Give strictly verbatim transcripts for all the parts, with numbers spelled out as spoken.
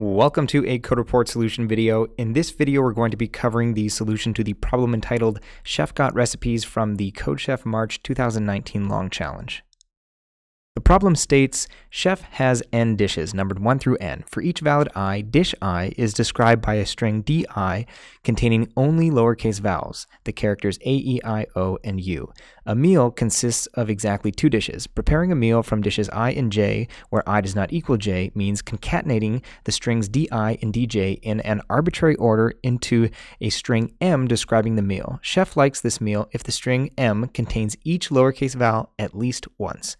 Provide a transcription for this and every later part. Welcome to a Code Report solution video. In this video, we're going to be covering the solution to the problem entitled Chef Got Recipes from the CodeChef March two thousand nineteen Long Challenge. The problem states, Chef has n dishes numbered one through n. For each valid I, dish I is described by a string di containing only lowercase vowels, the characters a, e, i, o, and u. A meal consists of exactly two dishes. Preparing a meal from dishes I and j, where I does not equal j, means concatenating the strings di and dj in an arbitrary order into a string m describing the meal. Chef likes this meal if the string m contains each lowercase vowel at least once.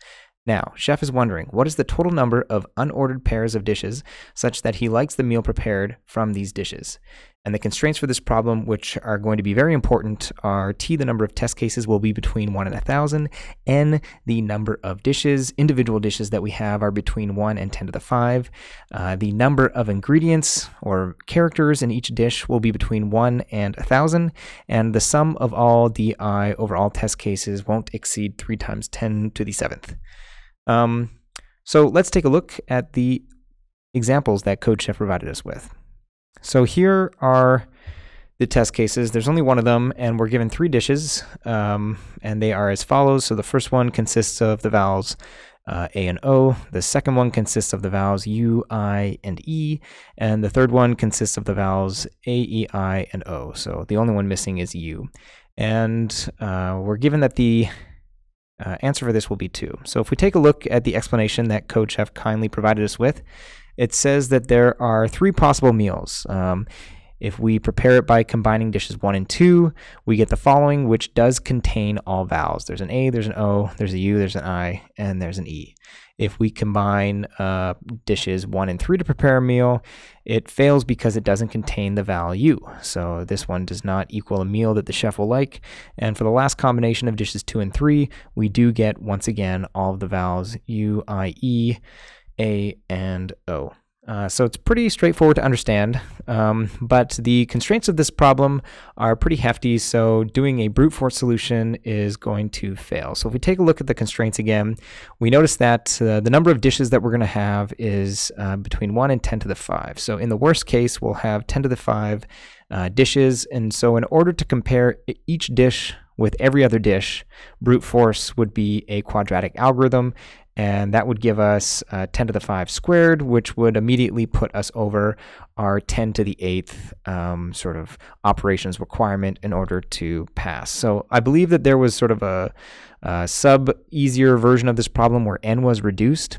Now, Chef is wondering, what is the total number of unordered pairs of dishes such that he likes the meal prepared from these dishes? And the constraints for this problem, which are going to be very important, are t, the number of test cases will be between one and one thousand, n, the number of dishes, individual dishes that we have are between one and ten to the five, uh, the number of ingredients or characters in each dish will be between one and one thousand, and the sum of all di over all test cases won't exceed three times ten to the seventh. Um, so let's take a look at the examples that CodeChef provided us with. So here are the test cases. There's only one of them, and we're given three dishes, um, and they are as follows. So the first one consists of the vowels uh, A and O. The second one consists of the vowels U, I, and E. And the third one consists of the vowels A, E, I, and O. So the only one missing is U. And uh, we're given that the Uh, answer for this will be two. So if we take a look at the explanation that CodeChef kindly provided us with, it says that there are three possible meals. Um, if we prepare it by combining dishes one and two, we get the following, which does contain all vowels. There's an A, there's an O, there's a U, there's an I, and there's an E. If we combine uh, dishes one and three to prepare a meal, it fails because it doesn't contain the vowel U. So this one does not equal a meal that the chef will like. And for the last combination of dishes two and three, we do get, once again, all of the vowels U, I, E, A, and O. Uh, so it's pretty straightforward to understand, um, but the constraints of this problem are pretty hefty, so doing a brute force solution is going to fail. So if we take a look at the constraints again, we notice that uh, the number of dishes that we're going to have is uh, between one and ten to the five. So in the worst case, we'll have ten to the five uh, dishes, and so in order to compare each dish with every other dish, brute force would be a quadratic algorithm, and that would give us uh, ten to the five squared, which would immediately put us over our ten to the eighth um, sort of operations requirement in order to pass. So I believe that there was sort of a, a sub-easier version of this problem where n was reduced.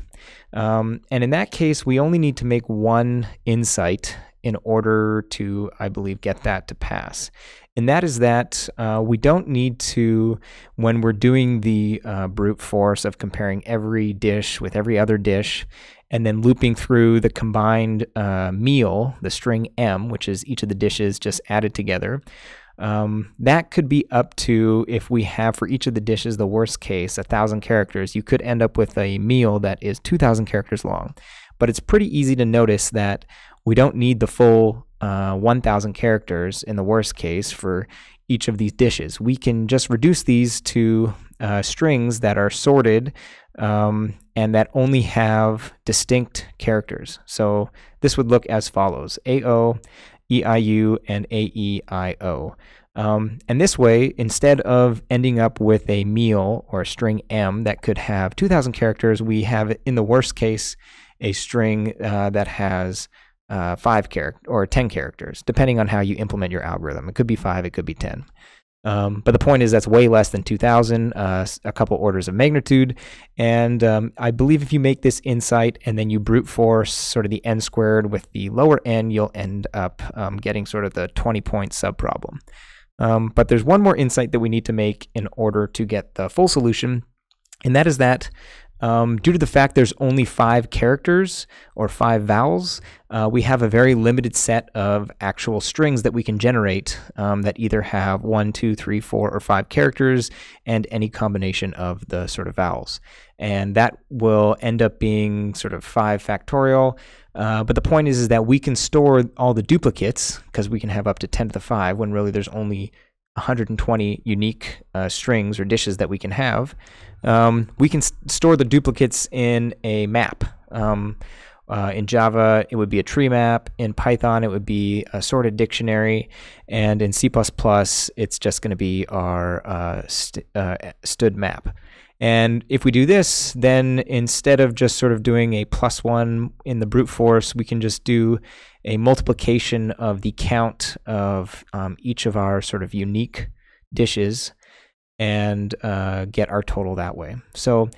Um, and in that case, we only need to make one insight in order to, I believe, get that to pass. And that is that uh, we don't need to, when we're doing the uh, brute force of comparing every dish with every other dish, and then looping through the combined uh, meal, the string M, which is each of the dishes just added together, um, that could be up to, if we have for each of the dishes, the worst case, one thousand characters, you could end up with a meal that is two thousand characters long. But it's pretty easy to notice that we don't need the full uh, one thousand characters in the worst case for each of these dishes. We can just reduce these to uh, strings that are sorted um, and that only have distinct characters. So this would look as follows, A O, E I U, and A E I O. Um, and this way, instead of ending up with a meal or a string M that could have two thousand characters, we have, in the worst case, a string uh, that has uh, five character or ten characters, depending on how you implement your algorithm. It could be five, it could be ten. Um, but the point is that's way less than two thousand, uh, a couple orders of magnitude. And um, I believe if you make this insight and then you brute force sort of the n squared with the lower n, you'll end up um, getting sort of the twenty point subproblem. Um, but there's one more insight that we need to make in order to get the full solution, and that is that Um, due to the fact there's only five characters or five vowels, uh, we have a very limited set of actual strings that we can generate um, that either have one, two, three, four, or five characters and any combination of the sort of vowels. And that will end up being sort of five factorial. Uh, but the point is, is that we can store all the duplicates because we can have up to ten to the five when really there's only one hundred twenty unique uh, strings or dishes that we can have. Um, we can st store the duplicates in a map, um, Uh, in Java, it would be a tree map. In Python, it would be a sorted dictionary. And in C plus plus, it's just going to be our uh, st uh, std map. And if we do this, then instead of just sort of doing a plus one in the brute force, we can just do a multiplication of the count of um, each of our sort of unique dishes and uh, get our total that way. So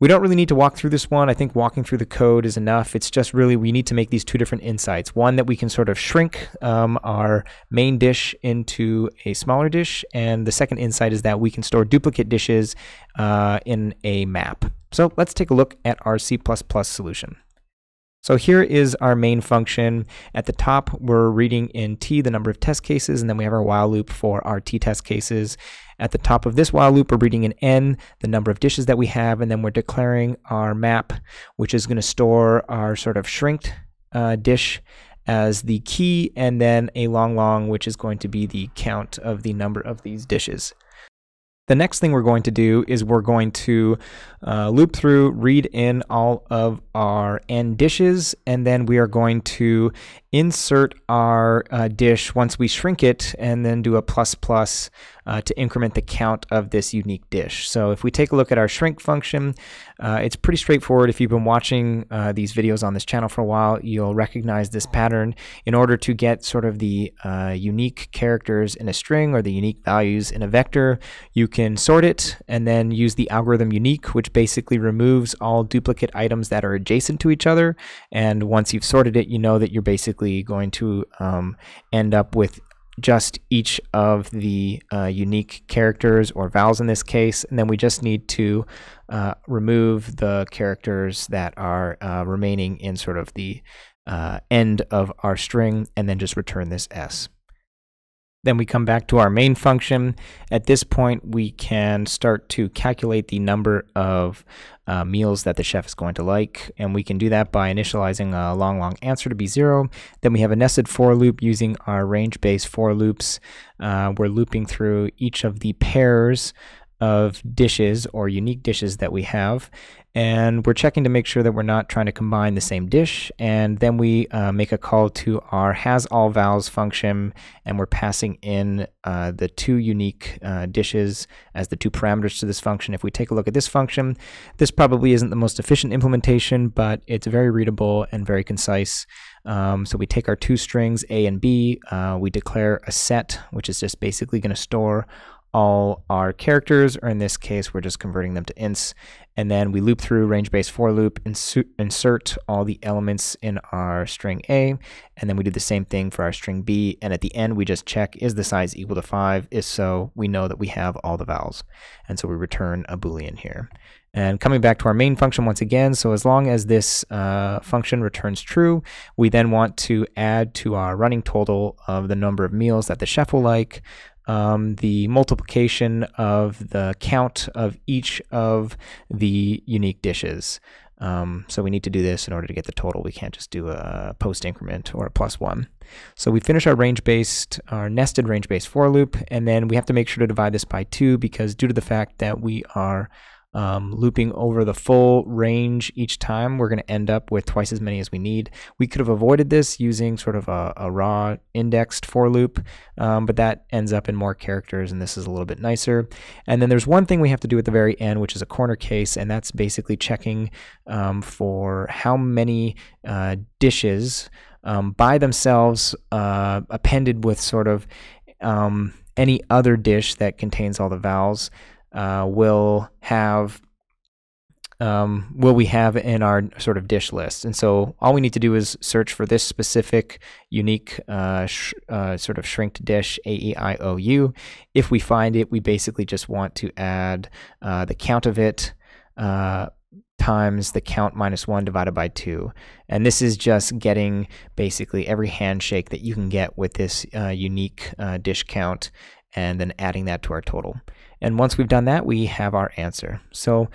we don't really need to walk through this one. I think walking through the code is enough. It's just really we need to make these two different insights. One, that we can sort of shrink um, our main dish into a smaller dish. And the second insight is that we can store duplicate dishes uh, in a map. So let's take a look at our C plus plus solution. So here is our main function. At the top, we're reading in T the number of test cases, and then we have our while loop for our T test cases. At the top of this while loop, we're reading in N the number of dishes that we have, and then we're declaring our map, which is going to store our sort of shrinked uh, dish as the key, and then a long long, which is going to be the count of the number of these dishes. The next thing we're going to do is we're going to uh, loop through, read in all of our n dishes, and then we are going to insert our uh, dish once we shrink it, and then do a plus plus uh, to increment the count of this unique dish. So if we take a look at our shrink function, uh, it's pretty straightforward. If you've been watching uh, these videos on this channel for a while, you'll recognize this pattern. In order to get sort of the uh, unique characters in a string or the unique values in a vector, you can sort it and then use the algorithm unique, which basically removes all duplicate items that are adjacent to each other. And once you've sorted it, you know that you're basically going to um, end up with just each of the uh, unique characters or vowels in this case. And then we just need to uh, remove the characters that are uh, remaining in sort of the uh, end of our string, and then just return this S. Then we come back to our main function. At this point, we can start to calculate the number of uh, meals that the chef is going to like. And we can do that by initializing a long, long answer to be zero. Then we have a nested for loop using our range-based for loops. Uh, we're looping through each of the pairs of dishes or unique dishes that we have. And we're checking to make sure that we're not trying to combine the same dish. And then we uh, make a call to our has all vowels function, and we're passing in uh, the two unique uh, dishes as the two parameters to this function. If we take a look at this function, this probably isn't the most efficient implementation, but it's very readable and very concise. Um, so we take our two strings, A and B, uh, we declare a set, which is just basically going to store all our characters, or in this case, we're just converting them to ints. And then we loop through range-based for loop, insert, insert all the elements in our string A, and then we do the same thing for our string B. And at the end, we just check, is the size equal to five? If so, we know that we have all the vowels. And so we return a Boolean here. And coming back to our main function once again, so as long as this uh, function returns true, we then want to add to our running total of the number of meals that the chef will like, Um, the multiplication of the count of each of the unique dishes. Um, so we need to do this in order to get the total. We can't just do a post increment or a plus one. So we finish our range-based, our nested range-based for loop, and then we have to make sure to divide this by two, because due to the fact that we are Um, looping over the full range each time, we're going to end up with twice as many as we need. We could have avoided this using sort of a, a raw indexed for loop, um, but that ends up in more characters, and this is a little bit nicer. And then there's one thing we have to do at the very end, which is a corner case, and that's basically checking um, for how many uh, dishes um, by themselves uh, appended with sort of um, any other dish that contains all the vowels. Uh, will have um, will we have in our sort of dish list. And so all we need to do is search for this specific unique uh, sh uh, sort of shrinked dish, A E I O U. If we find it, we basically just want to add uh, the count of it uh, times the count minus one divided by two. And this is just getting basically every handshake that you can get with this uh, unique uh, dish count, and then adding that to our total. And once we've done that, we have our answer. So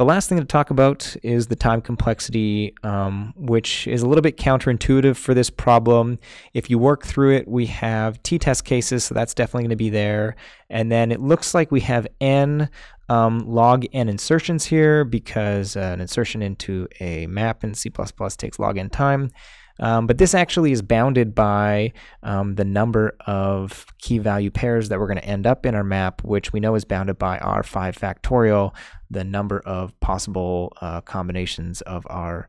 The last thing to talk about is the time complexity, um, which is a little bit counterintuitive for this problem. If you work through it, we have t-test cases, so that's definitely going to be there. And then it looks like we have n um, log n insertions here, because uh, an insertion into a map in C plus plus takes log n time. Um, but this actually is bounded by um, the number of key value pairs that we're going to end up in our map, which we know is bounded by our five factorial, the number of possible uh, combinations of our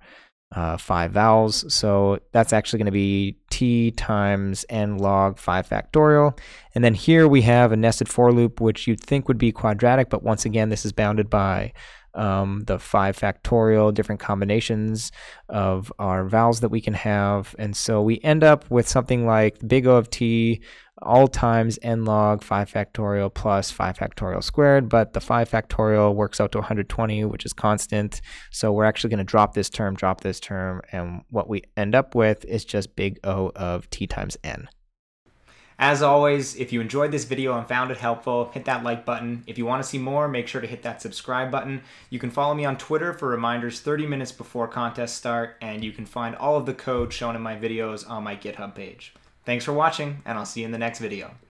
uh, five vowels. So that's actually going to be t times n log five factorial. And then here we have a nested for loop, which you'd think would be quadratic, but once again, this is bounded by Um, the five factorial, different combinations of our vowels that we can have. And so we end up with something like big O of t all times n log five factorial plus five factorial squared, but the five factorial works out to one hundred twenty, which is constant. So we're actually going to drop this term, drop this term, and what we end up with is just big O of t times n. As always, if you enjoyed this video and found it helpful, hit that like button. If you want to see more, make sure to hit that subscribe button. You can follow me on Twitter for reminders thirty minutes before contests start, and you can find all of the code shown in my videos on my GitHub page. Thanks for watching, and I'll see you in the next video.